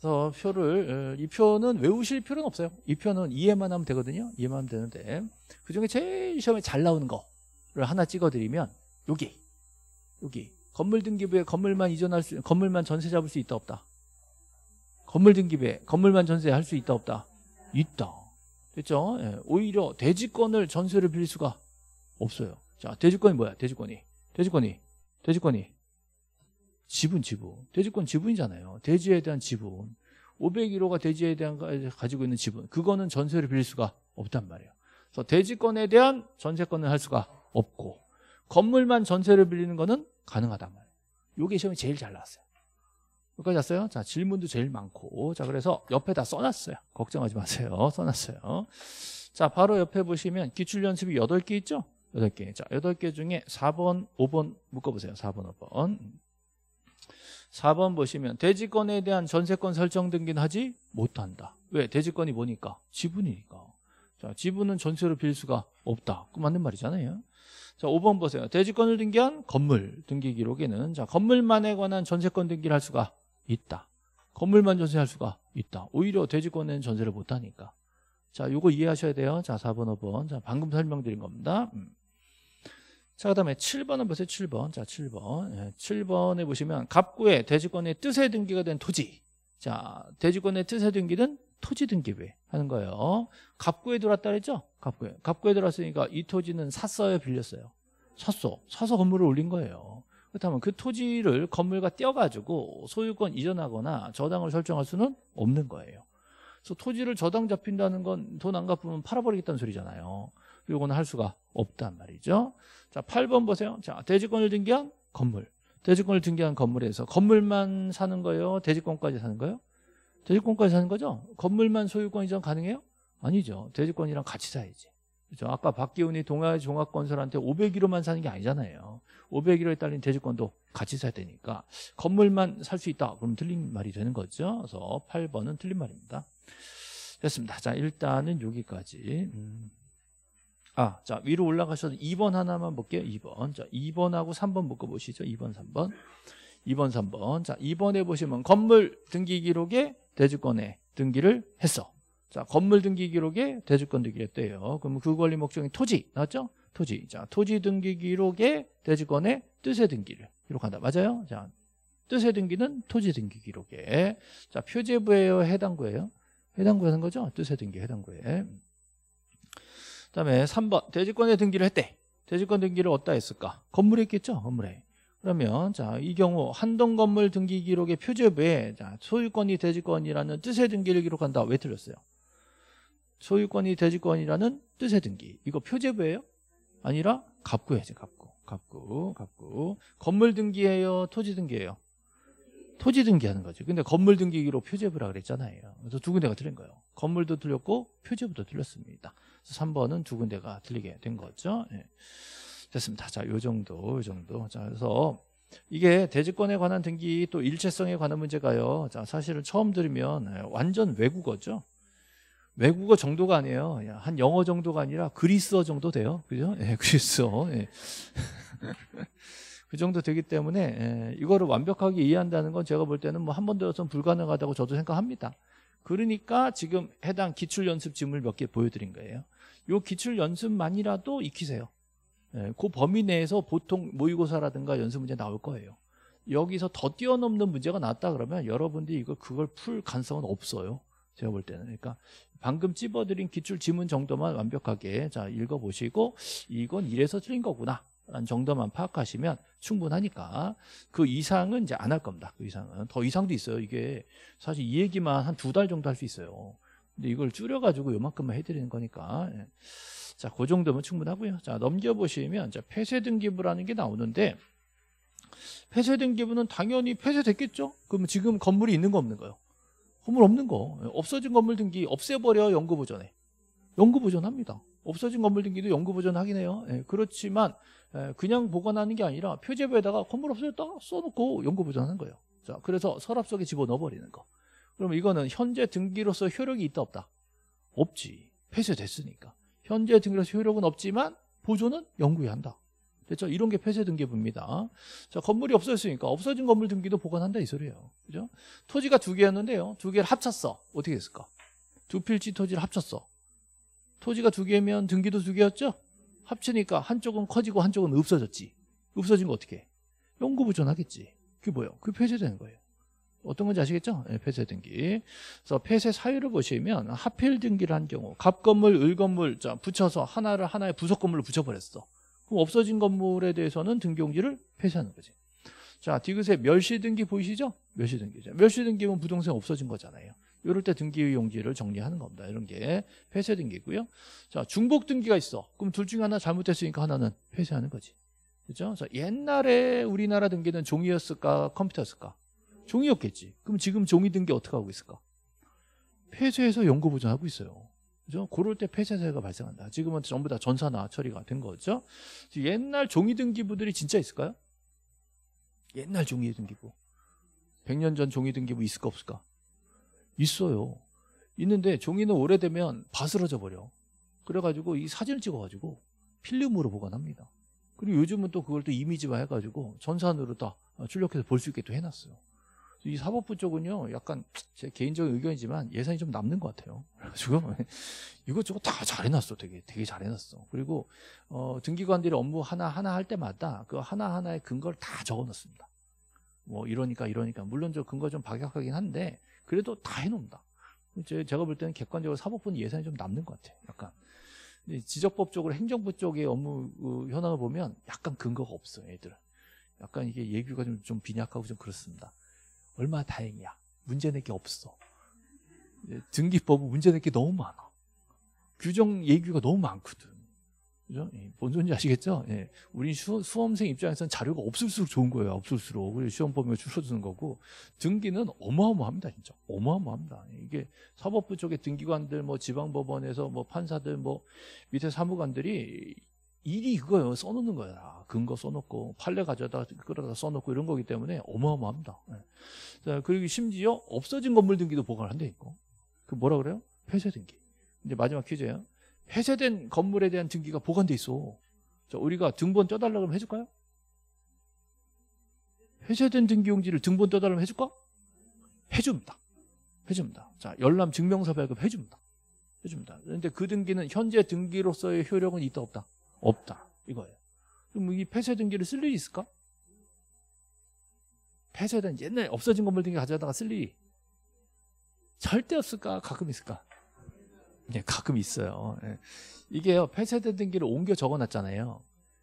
그래서 표를, 이 표는 외우실 필요는 없어요. 이 표는 이해만 하면 되거든요. 이해만 하면 되는데, 그 중에 제일 시험에 잘 나오는 거를 하나 찍어드리면, 여기. 건물 등기부에 건물만 전세 잡을 수 있다, 없다? 건물 등기부에 건물만 전세 할 수 있다, 없다? 있다. 됐죠? 예. 오히려 대지권을 전세를 빌릴 수가 없어요. 자, 대지권이 뭐야? 대지권이 지분. 대지권 지분이잖아요. 대지에 대한 지분. 501호가 대지에 대한 가지고 있는 지분. 그거는 전세를 빌릴 수가 없단 말이에요. 그래서 대지권에 대한 전세권을 할 수가 없고 건물만 전세를 빌리는 거는 가능하단 말이에요. 요게 시험이 제일 잘 나왔어요. 여기까지 왔어요? 자, 질문도 제일 많고. 자, 그래서 옆에다 써놨어요. 걱정하지 마세요. 써놨어요. 자, 바로 옆에 보시면 기출연습이 8개 있죠? 8개. 자, 8개 중에 4번, 5번 묶어보세요. 4번, 5번. 4번 보시면 대지권에 대한 전세권 설정 등기는 하지 못한다. 왜? 대지권이 뭐니까? 지분이니까. 자, 지분은 전세로 빌릴 수가 없다. 그 맞는 말이잖아요. 자, 5번 보세요. 대지권을 등기한 건물 등기 기록에는 자, 건물만에 관한 전세권 등기를 할 수가 있다. 건물만 전세할 수가 있다. 오히려 대지권에는 전세를 못하니까. 자, 요거 이해하셔야 돼요. 자, 4번, 5번. 자, 방금 설명드린 겁니다. 자, 그 다음에 7번 한번 보세요. 7번. 자, 7번. 예, 7번에 보시면, 갑구에 대지권의 뜻에 등기가 된 토지. 자, 대지권의 뜻에 등기는 토지 등기부에 하는 거예요. 갑구에 들어왔다 그랬죠? 갑구에 들어왔으니까 이 토지는 샀어요, 빌렸어요? 샀어. 사서 건물을 올린 거예요. 그렇다면 그 토지를 건물과 떼어가지고 소유권 이전하거나 저당을 설정할 수는 없는 거예요. 그래서 토지를 저당 잡힌다는 건 돈 안 갚으면 팔아버리겠다는 소리잖아요. 요거는 할 수가 없단 말이죠. 자, 8번 보세요. 자, 대지권을 등기한 건물. 대지권을 등기한 건물에서 건물만 사는 거예요? 대지권까지 사는 거예요? 대지권까지 사는 거죠? 건물만 소유권 이전 가능해요? 아니죠. 대지권이랑 같이 사야지. 그렇죠? 아까 박기훈이 동아의 종합건설한테 501호만 사는 게 아니잖아요. 501호에 딸린 대지권도 같이 사야 되니까 건물만 살 수 있다. 그럼 틀린 말이 되는 거죠. 그래서 8번은 틀린 말입니다. 됐습니다. 자, 일단은 여기까지. 아, 자, 위로 올라가셔서 2번 하나만 볼게요. 2번. 자, 2번하고 3번 묶어보시죠. 2번, 3번. 2번, 3번. 자, 2번에 보시면 건물 등기 기록에 대주권에 등기를 했어. 자, 건물 등기 기록에 대주권 등기를 했대요. 그럼 그 권리 목적인 토지 나왔죠? 토지. 자, 토지 등기 기록에 대주권에 뜻의 등기를 기록한다. 맞아요? 자, 뜻의 등기는 토지 등기 기록에. 자, 표제부예요, 해당구예요? 해당구에 하는 거죠? 뜻의 등기 해당구에. 그다음에 3번 대지권에 등기를 했대. 대지권 등기를 어디다 했을까? 건물에 했겠죠? 건물에. 그러면 자, 이 경우 한동 건물 등기 기록의 표제부에 자, 소유권이 대지권이라는 뜻의 등기를 기록한다. 왜 틀렸어요? 소유권이 대지권이라는 뜻의 등기. 이거 표제부예요? 아니라 갑구예요. 갑구. 건물 등기예요, 토지 등기예요? 토지 등기하는 거죠. 근데 건물 등기 기록 표제부라 그랬잖아요. 그래서 두 군데가 틀린 거예요. 건물도 틀렸고 표제부도 틀렸습니다. 그래서 3번은 두 군데가 틀리게 된 거죠. 예. 됐습니다. 자, 요 정도. 자, 그래서 이게 대지권에 관한 등기 또 일체성에 관한 문제가요. 자, 사실은 처음 들으면 완전 외국어죠. 외국어 정도가 아니에요. 한 영어 정도가 아니라 그리스어 정도 돼요. 그죠? 예, 그리스어. 예. 그 정도 되기 때문에 이거를 완벽하게 이해한다는 건 제가 볼 때는 뭐 한 번 들어서는 불가능하다고 저도 생각합니다. 그러니까 지금 해당 기출연습 지문을 몇 개 보여드린 거예요. 요 기출연습만이라도 익히세요. 그 범위 내에서 보통 모의고사라든가 연습문제 나올 거예요. 여기서 더 뛰어넘는 문제가 나왔다 그러면 여러분들이 그걸 풀 가능성은 없어요. 제가 볼 때는. 그러니까 방금 찝어드린 기출 지문 정도만 완벽하게 자 읽어보시고 이건 이래서 틀린 거구나. 라는 정도만 파악하시면 충분하니까 그 이상은 이제 안 할 겁니다. 그 이상은 더 이상도 있어요. 이게 사실 이 얘기만 한 2달 정도 할 수 있어요. 근데 이걸 줄여가지고 요만큼만 해드리는 거니까. 자, 그 정도면 충분하고요. 자, 넘겨보시면 자, 폐쇄등기부라는 게 나오는데, 폐쇄등기부는 당연히 폐쇄됐겠죠? 그럼 지금 건물이 있는 거 없는 거요? 건물 없는 거. 없어진 건물 등기 없애버려. 연구보전에. 연구보전합니다. 없어진 건물 등기도 연구보전하긴 해요. 예, 그렇지만 그냥 보관하는 게 아니라 표제부에다가 건물 없어졌다 써놓고 연구보전하는 거예요. 자, 그래서 서랍 속에 집어넣어버리는 거. 그럼 이거는 현재 등기로서 효력이 있다 없다? 없지. 폐쇄됐으니까. 현재 등기로서 효력은 없지만 보존은 연구해야 한다. 됐죠? 이런 게 폐쇄등기부입니다. 자, 건물이 없어졌으니까 없어진 건물 등기도 보관한다 이 소리예요. 그죠? 토지가 두 개였는데요. 두 개를 합쳤어. 어떻게 됐을까? 두 필지 토지를 합쳤어. 토지가 두 개면 등기도 두 개였죠? 합치니까 한쪽은 커지고 한쪽은 없어졌지. 없어진 거 어떻게 해? 연구보존하겠지. 그게 뭐예요? 그게 폐쇄되는 거예요. 어떤 건지 아시겠죠? 네, 폐쇄등기. 그래서 폐쇄 사유를 보시면 하필등기를 한 경우 갑건물, 을건물 자 붙여서 하나를 하나의 부속건물로 붙여버렸어. 그럼 없어진 건물에 대해서는 등기용지를 폐쇄하는 거지. 자, 디귿의 멸시등기 보이시죠? 멸시등기죠. 멸시등기면 부동산 없어진 거잖아요. 이럴 때 등기용지를 정리하는 겁니다. 이런 게 폐쇄등기고요. 자, 중복등기가 있어. 그럼 둘 중에 하나 잘못됐으니까 하나는 폐쇄하는 거지. 그렇죠? 그래서 옛날에 우리나라 등기는 종이였을까 컴퓨터였을까? 종이였겠지. 그럼 지금 종이 등기 어떻게 하고 있을까? 폐쇄해서 연구 보존하고 있어요. 그죠? 그럴 때 폐쇄 사유가 발생한다. 지금은 전부 다 전산화 처리가 된 거죠. 옛날 종이 등기부들이 진짜 있을까요? 옛날 종이 등기부. 100년 전 종이 등기부 있을까 없을까? 있어요. 있는데 종이는 오래되면 바스러져 버려. 그래가지고 이 사진을 찍어가지고 필름으로 보관합니다. 그리고 요즘은 또 그걸 또 이미지화 해가지고 전산으로 다 출력해서 볼 수 있게 또 해놨어요. 이 사법부 쪽은요, 약간 제 개인적인 의견이지만 예산이 좀 남는 것 같아요. 그래가지고 이것저것 다 잘해놨어. 되게 잘해놨어. 그리고 등기관들이 업무 하나하나 할 때마다 그 하나하나의 근거를 다 적어놨습니다. 뭐 이러니까 물론 저 근거 좀 박약하긴 한데 그래도 다 해놓는다. 제가 볼 때는 객관적으로 사법부는 예산이 좀 남는 것 같아요. 약간. 근데 지적법 쪽으로 행정부 쪽의 업무 현황을 보면 약간 근거가 없어요. 애들은. 약간 이게 예규가 좀 빈약하고 좀 그렇습니다. 얼마나 다행이야. 문제낼 게 없어. 등기법은 문제낼 게 너무 많아. 규정 예규가 너무 많거든. 그죠? 뭔 소리인지 아시겠죠? 예. 우리 수험생 입장에서는 자료가 없을수록 좋은 거예요. 없을수록. 우리 시험 범위가 줄어드는 거고. 등기는 어마어마합니다. 진짜. 어마어마합니다. 이게 사법부 쪽에 등기관들, 뭐 지방법원에서 뭐 판사들, 뭐 밑에 사무관들이 일이 그거예요. 써놓는 거야. 근거 써놓고 판례 가져다 끌어다 써놓고 이런 거기 때문에 어마어마합니다. 네. 자, 그리고 심지어 없어진 건물 등기도 보관을 한대 있고. 그 뭐라 그래요? 폐쇄 등기. 이제 마지막 퀴즈예요. 폐쇄된 건물에 대한 등기가 보관돼 있어. 자, 우리가 등본 떠달라고 하면 해줄까요? 폐쇄된 등기용지를 등본 떠달라고 하면 해줄까? 해줍니다. 해줍니다. 자, 열람 증명서 발급 해줍니다. 해줍니다. 그런데 그 등기는 현재 등기로서의 효력은 있다 없다? 없다 이거예요. 그럼 이 폐쇄 등기를 쓸 일이 있을까? 폐쇄된 옛날 없어진 건물 등기 가져다가 쓸 일이 절대 없을까? 가끔 있을까? 네, 가끔 있어요. 네. 이게요, 폐쇄된 등기를 옮겨 적어놨잖아요.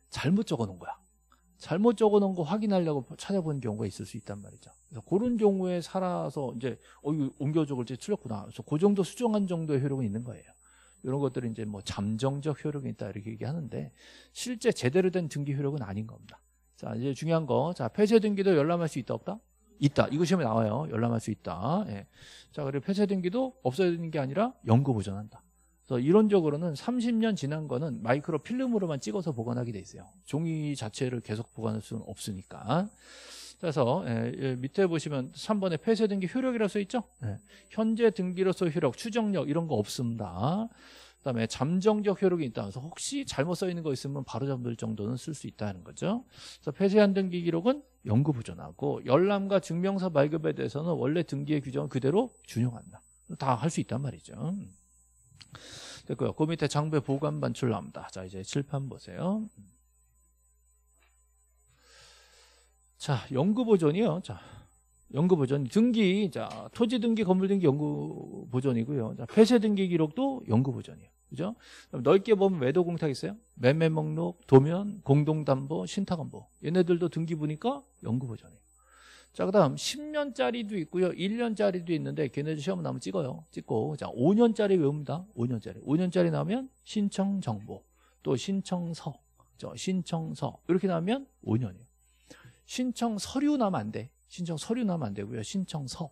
잘못 적어놓은 거야. 잘못 적어놓은 거 확인하려고 찾아보는 경우가 있을 수 있단 말이죠. 그래서 그런 경우에 살아서 이제 이거 옮겨 적을 때 틀렸구나. 그래서 그 정도 수정한 정도의 효력은 있는 거예요. 이런 것들이 이제 뭐 잠정적 효력이 있다 이렇게 얘기하는데 실제 제대로 된 등기 효력은 아닌 겁니다. 자, 이제 중요한 거. 자, 폐쇄 등기도 열람할 수 있다 없다? 있다. 이거 시험에 나와요. 열람할 수 있다. 예. 자, 그리고 폐쇄 등기도 없어지는 게 아니라 연구 보존한다. 그래서 이론적으로는 30년 지난 거는 마이크로 필름으로만 찍어서 보관하게 돼 있어요. 종이 자체를 계속 보관할 수는 없으니까. 그래서 밑에 보시면 3번에 폐쇄 등기 효력이라고 써 있죠? 네. 현재 등기로서 효력, 추정력 이런 거 없습니다. 그다음에 잠정적 효력이 있다. 그래서 혹시 잘못 써 있는 거 있으면 바로 잡을 정도는 쓸 수 있다는 거죠. 그래서 폐쇄한 등기 기록은 연구 보존하고 열람과 증명서 발급에 대해서는 원래 등기의 규정은 그대로 준용한다. 다 할 수 있단 말이죠. 됐고요. 그 밑에 장부의 보관 반출 나옵니다. 자, 이제 칠판 보세요. 자, 연구보존이요. 자, 연구보존. 등기, 자, 토지 등기, 건물 등기 연구보존이고요. 자, 폐쇄 등기 기록도 연구보존이에요. 그죠? 넓게 보면 외도 공탁 있어요. 매매 목록, 도면, 공동담보, 신탁담보. 얘네들도 등기 보니까 연구보존이에요. 자, 그 다음 10년짜리도 있고요, 1년짜리도 있는데 걔네들 시험 나오면 찍고, 자, 5년짜리 외웁니다. 5년짜리 나오면 신청 정보, 또 신청서, 이렇게 나오면 5년이에요. 신청 서류 나면 안 돼. 신청 서류 나면 안 되고요, 신청서,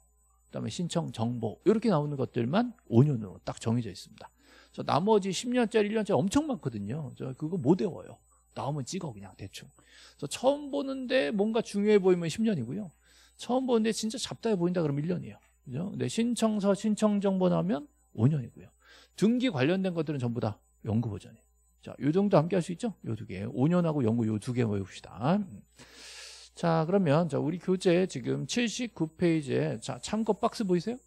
그다음에 신청 정보, 이렇게 나오는 것들만 5년으로 딱 정해져 있습니다. 그래서 나머지 10년짜리, 1년짜리 엄청 많거든요. 저 그거 못 외워요. 나오면 찍어 그냥 대충. 그래서 처음 보는데 뭔가 중요해 보이면 10년이고요, 처음 보는데 진짜 잡다해 보인다 그러면 1년이에요. 그죠? 근데 신청서, 신청 정보 나오면 5년이고요. 등기 관련된 것들은 전부 다 연구 버전이에요. 자, 요 정도 함께 할 수 있죠? 요 두 개. 5년하고 연구 요 두 개 외웁시다. 자, 그러면 자, 우리 교재 지금 79페이지에 자, 참고 박스 보이세요?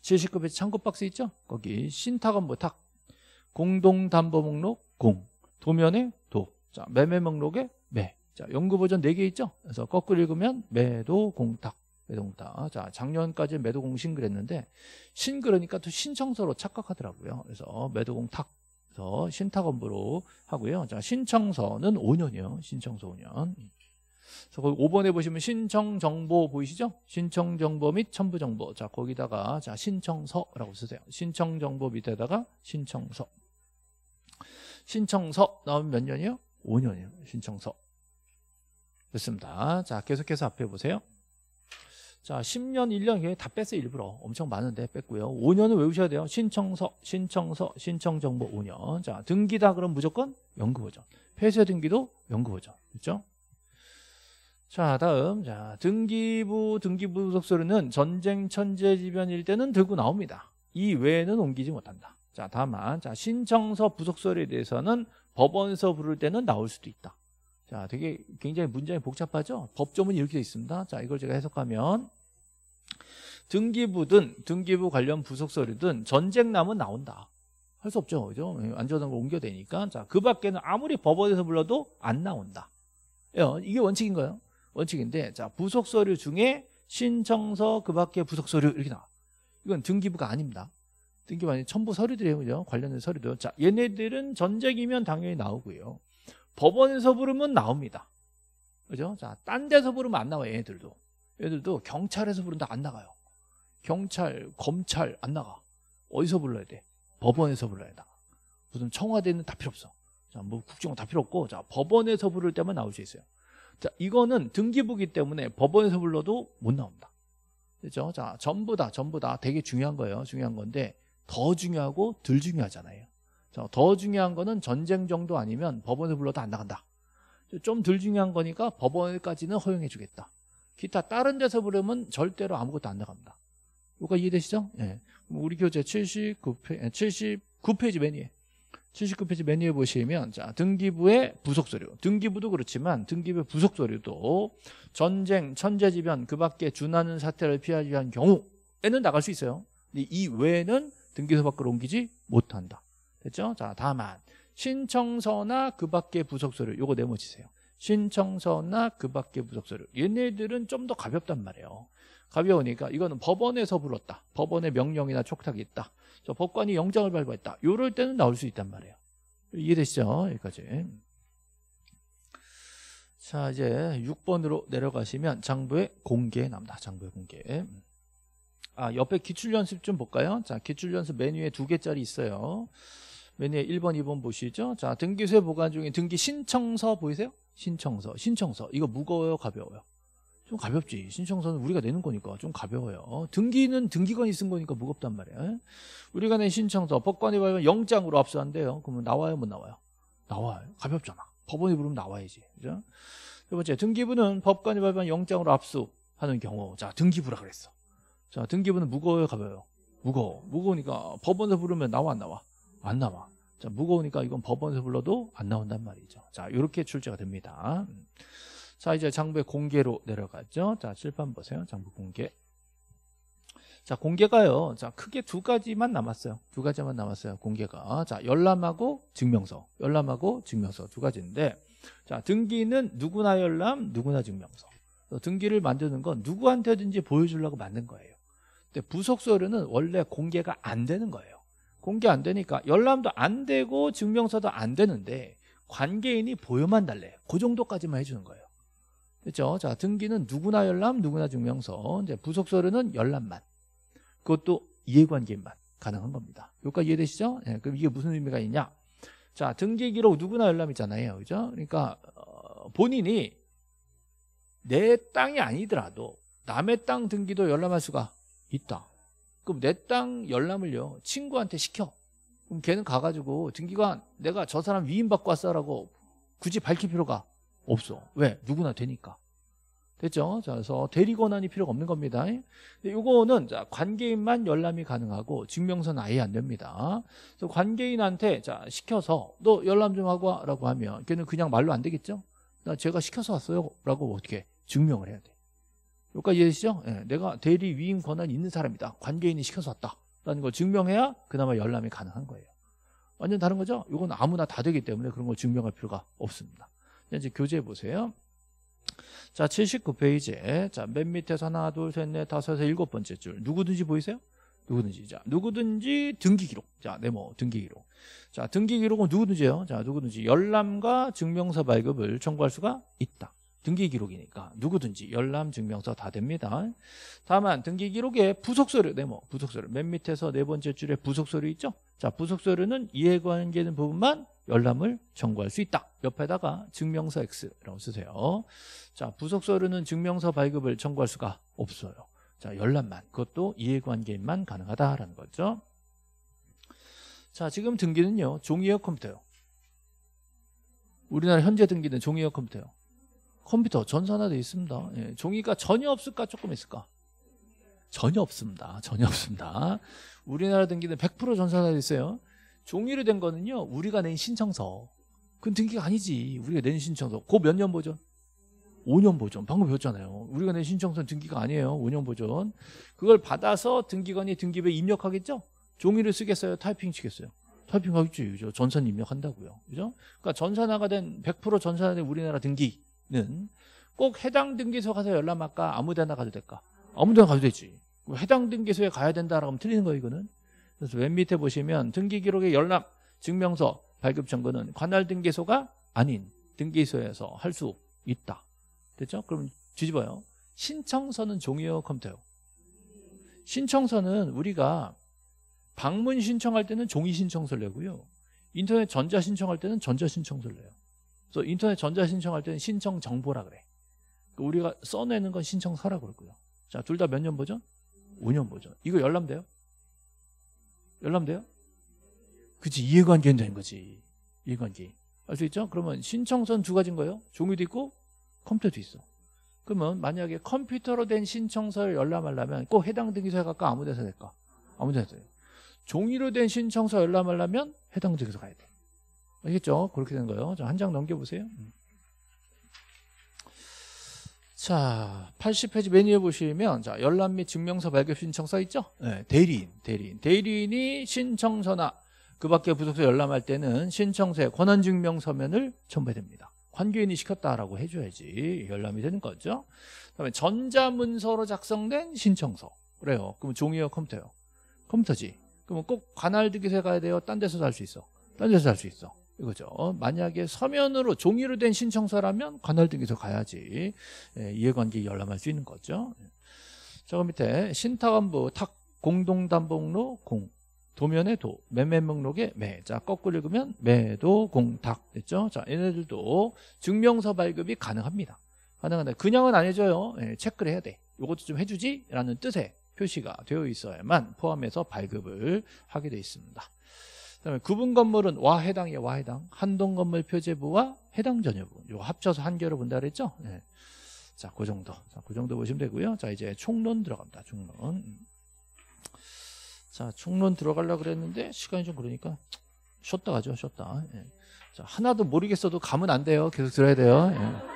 79페이지 참고 박스 있죠? 거기 신탁원부 탁, 공동담보 목록 공, 도면에 도, 자, 매매 목록에 매. 자, 연구 버전 4개 있죠? 그래서 거꾸로 읽으면 매도 공탁, 매도공탁. 자, 작년까지 매도공신 그랬는데 신 그러니까 또 신청서로 착각하더라고요. 그래서 매도공탁. 그래서 신탁원부로 하고요. 자, 신청서는 5년이요. 신청서 5년. 그래서 거기 5번에 보시면 신청 정보 보이시죠? 신청 정보 및 첨부 정보. 자, 거기다가 자, 신청서라고 쓰세요. 신청 정보 밑에다가 신청서. 신청서 나오면 몇 년이요? 5년이요. 신청서. 됐습니다. 자, 계속해서 앞에 보세요. 자, 10년, 1년 다 뺐어요. 일부러 엄청 많은데 뺐고요. 5년은 외우셔야 돼요. 신청서, 신청서, 신청정보 5년. 자, 등기다 그럼 무조건 연구버전. 폐쇄 등기도 연구버전. 그렇죠? 자, 다음. 자, 등기부, 등기부 부속서류는 전쟁, 천재지변일 때는 들고 나옵니다. 이 외에는 옮기지 못한다. 자, 다만 자, 신청서 부속서류에 대해서는 법원서 부를 때는 나올 수도 있다. 자, 되게 굉장히 문장이 복잡하죠? 법조문이 이렇게 되어 있습니다. 자, 이걸 제가 해석하면 등기부든 등기부 관련 부속서류든 전쟁 나면 나온다. 할 수 없죠. 그죠? 안전한 걸 옮겨야 되니까. 자, 그 밖에는 아무리 법원에서 불러도 안 나온다. 이게 원칙인 거예요. 원칙인데 자, 부속서류 중에 신청서 그 밖에 부속서류 이렇게 나와. 이건 등기부가 아닙니다. 등기부 아니에요. 첨부 서류들이에요. 그죠? 관련된 서류들. 자, 얘네들은 전쟁이면 당연히 나오고요. 법원에서 부르면 나옵니다. 그죠? 자, 딴 데서 부르면 안 나와요, 얘네들도. 얘네들도 경찰에서 부른다 안 나가요. 경찰, 검찰 안 나가. 어디서 불러야 돼? 법원에서 불러야 나가. 무슨 청와대는 다 필요 없어. 자, 뭐 국정원 다 필요 없고, 자, 법원에서 부를 때만 나올 수 있어요. 자, 이거는 등기부기 때문에 법원에서 불러도 못 나옵니다. 그죠? 자, 전부 다 되게 중요한 거예요. 중요한 건데, 더 중요하고 덜 중요하잖아요. 자, 더 중요한 거는 전쟁 정도 아니면 법원에서 불러도 안 나간다. 좀 덜 중요한 거니까 법원까지는 허용해 주겠다. 기타 다른 데서 부르면 절대로 아무것도 안 나갑니다. 요거 이해되시죠? 예. 우리 교재 79페이지 맨 위에. 79페이지 맨 위에 보시면 자, 등기부의 부속서류. 등기부도 그렇지만 등기부의 부속서류도 전쟁, 천재지변, 그 밖에 준하는 사태를 피하기 위한 경우에는 나갈 수 있어요. 근데 이 외에는 등기소 밖으로 옮기지 못한다. 됐죠? 자, 다만 신청서나 그 밖의 부속서류 요거 메모치세요. 신청서나 그 밖의 부속서류. 얘네들은 좀 더 가볍단 말이에요. 가벼우니까 이거는 법원에서 불렀다. 법원의 명령이나 촉탁이 있다. 저 법관이 영장을 발부했다. 요럴 때는 나올 수 있단 말이에요. 이해되시죠? 여기까지. 자, 이제 6번으로 내려가시면 장부의 공개 나옵니다. 장부의 공개. 아, 옆에 기출연습 좀 볼까요? 자, 기출연습 메뉴에 2개짜리 있어요. 메뉴에 1번, 2번 보시죠. 자, 등기소에 보관 중인 등기 신청서 보이세요? 신청서. 이거 무거워요, 가벼워요? 좀 가볍지. 신청서는 우리가 내는 거니까 좀 가벼워요. 등기는 등기관이 쓴 거니까 무겁단 말이에요. 우리가 낸 신청서, 법관이 발부하면 영장으로 압수한대요. 그러면 나와요, 못 나와요? 나와요. 가볍잖아. 법원이 부르면 나와야지. 그죠? 세 번째, 등기부는 법관이 발부한 영장으로 압수하는 경우. 자, 등기부라 그랬어. 자, 등기부는 무거워요, 가벼워요? 무거워. 무거우니까 법원에서 부르면 나와, 안 나와? 안 나와. 자, 무거우니까 이건 법원에서 불러도 안 나온단 말이죠. 자, 이렇게 출제가 됩니다. 자, 이제 장부의 공개로 내려가죠. 자, 칠판 보세요. 장부 공개. 자, 공개가요. 자, 크게 2가지만 남았어요. 2가지만 남았어요. 공개가. 자, 열람하고 증명서. 열람하고 증명서 2가지인데, 자, 등기는 누구나 열람, 누구나 증명서. 등기를 만드는 건 누구한테든지 보여주려고 만든 거예요. 근데 부속서류는 원래 공개가 안 되는 거예요. 공개 안 되니까 열람도 안 되고 증명서도 안 되는데 관계인이 보여만 달래요. 그 정도까지만 해주는 거예요. 그렇죠? 자, 등기는 누구나 열람, 누구나 증명서. 이제 부속서류는 열람만. 그것도 이해관계인만 가능한 겁니다. 여기까지 이해되시죠? 네, 그럼 이게 무슨 의미가 있냐? 자, 등기기록 누구나 열람이잖아요, 그죠? 그러니까 본인이 내 땅이 아니더라도 남의 땅 등기도 열람할 수가 있다. 그럼 내 땅 열람을요 친구한테 시켜. 그럼 걔는 가가지고 등기관 내가 저 사람 위임받고 왔어라고 굳이 밝힐 필요가 없어. 왜? 누구나 되니까. 됐죠? 자, 그래서 대리권한이 필요가 없는 겁니다. 이거는 관계인만 열람이 가능하고 증명서는 아예 안 됩니다. 그래서 관계인한테 자, 시켜서 너 열람 좀 하고 와라고 하면 걔는 그냥 말로 안 되겠죠? 나 제가 시켜서 왔어요 라고 어떻게 증명을 해야 돼. 여기까지 이해되시죠? 네, 내가 대리 위임 권한이 있는 사람이다. 관계인이 시켜서 왔다 라는 걸 증명해야 그나마 열람이 가능한 거예요. 완전 다른 거죠? 이건 아무나 다 되기 때문에 그런 걸 증명할 필요가 없습니다. 이제 교재 보세요. 자, 79페이지에 자, 맨 밑에서 하나, 둘, 셋, 넷, 다섯에서 일곱 번째 줄. 누구든지 보이세요? 누구든지. 자, 누구든지 등기기록. 자, 네모 등기기록. 자, 등기기록은 누구든지요. 자, 누구든지 열람과 증명서 발급을 청구할 수가 있다. 등기기록이니까 누구든지 열람, 증명서 다 됩니다. 다만 등기기록에 부속서류, 네모 부속서류. 맨 밑에서 네 번째 줄에 부속서류 있죠? 자, 부속서류는 이해관계된 부분만 열람을 청구할 수 있다. 옆에다가 증명서 X라고 쓰세요. 자, 부속서류는 증명서 발급을 청구할 수가 없어요. 자, 열람만. 그것도 이해관계인만 가능하다라는 거죠. 자, 지금 등기는요 종이에요, 컴퓨터요? 우리나라 현재 등기는 종이에요, 컴퓨터요? 컴퓨터 전산화되어 있습니다. 예, 종이가 전혀 없을까, 조금 있을까? 전혀 없습니다. 전혀 없습니다. 우리나라 등기는 100% 전산화되어 있어요. 종이로 된 거는요 우리가 낸 신청서. 그건 등기가 아니지. 우리가 낸 신청서 그 몇 년 보존? 5년 보존. 방금 배웠잖아요. 우리가 낸 신청서는 등기가 아니에요. 5년 보존. 그걸 받아서 등기관이 등기부에 입력하겠죠? 종이를 쓰겠어요? 타이핑 치겠어요? 타이핑 하겠죠. 그죠? 전산 입력한다고요. 그죠? 그러니까 전산화가 된 100% 전산화된 우리나라 등기는 꼭 해당 등기소 가서 열람할까? 아무데나 가도 될까? 아무데나 가도 되지. 해당 등기소에 가야 된다라고 하면 틀리는 거예요, 이거는. 그래서 맨 밑에 보시면 등기기록의 열람, 증명서, 발급 청구는 관할 등기소가 아닌 등기소에서 할 수 있다. 됐죠? 그럼 뒤집어요. 신청서는 종이요, 컴퓨터요? 신청서는 우리가 방문 신청할 때는 종이 신청서를 내고요, 인터넷 전자 신청할 때는 전자 신청서를 내요. 그래서 인터넷 전자 신청할 때는 신청 정보라 그래. 우리가 써내는 건 신청서라고 그러고요. 자, 둘 다 몇 년 보존? 5년 보존. 이거 열람돼요? 열람돼요? 그치, 이해관계인 되는 거지. 이해관계인. 알 수 있죠? 그러면 신청서는 두 가지인 거예요. 종이도 있고 컴퓨터도 있어. 그러면 만약에 컴퓨터로 된 신청서를 열람하려면 꼭 해당 등기소에 갈까? 아무 데서 될까? 아무 데서 돼요. 종이로 된 신청서 열람하려면 해당 등기소 가야 돼. 알겠죠? 그렇게 된 거예요. 한 장 넘겨보세요. 자, 80페이지 맨 위에 보시면 자, 열람 및 증명서 발급 신청서 있죠? 네, 대리인이 신청서나 그 밖에 부속서 열람할 때는 신청서에 권한 증명서면을 첨부해야 됩니다. 관계인이 시켰다라고 해줘야지 열람이 되는 거죠. 그다음에 전자문서로 작성된 신청서. 그래요. 그럼 종이요, 컴퓨터요? 컴퓨터지. 그러면 꼭 관할 등기소에 가야 돼요? 딴 데서도 할 수 있어? 딴 데서도 할 수 있어. 이거죠. 만약에 서면으로 종이로 된 신청서라면 관할 등기소 가야지 이해관계 열람할 수 있는 거죠. 저 밑에 신탁원부 탁 공동담보목록 공 도면의 도 매매목록의 매. 자, 거꾸로 읽으면 매도 공탁 됐죠. 자, 얘네들도 증명서 발급이 가능합니다. 가능한데 그냥은 안 해줘요. 체크를 해야 돼. 이것도 좀 해주지라는 뜻의 표시가 되어 있어야만 포함해서 발급을 하게 돼 있습니다. 그다음에 구분 건물은 와 해당이에요, 와 해당. 한동 건물 표제부와 해당 전여부. 이거 합쳐서 한 개로 본다 그랬죠? 네. 자, 그 정도. 자, 그 정도 보시면 되고요. 자, 이제 총론 들어갑니다. 총론. 자, 총론 들어가려고 그랬는데 시간이 좀 그러니까 쉬었다 가죠, 쉬었다. 예. 자, 하나도 모르겠어도 가면 안 돼요. 계속 들어야 돼요. 예.